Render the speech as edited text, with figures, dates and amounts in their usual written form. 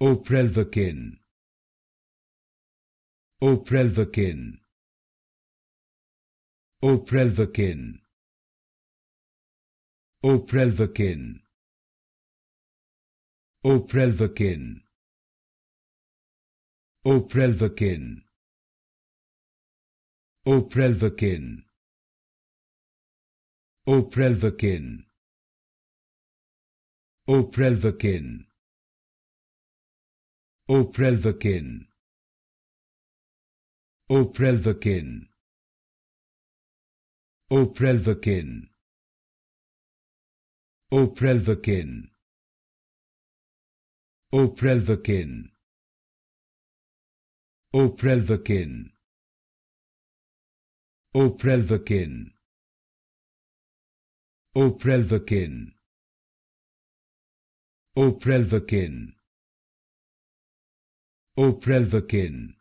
Oprelvekin. Oprelvekin. Oprelvekin. Oprelvekin. Oprelvekin. Oprelvekin. Oprelvekin. Oprelvekin. Oprelvekin. Oprelvekin. Oprelvekin. Oprelvekin. Oprelvekin. Oprelvekin. Oprelvekin. Oprelvekin. Oprelvekin. Oprelvekin. Oprelvekin.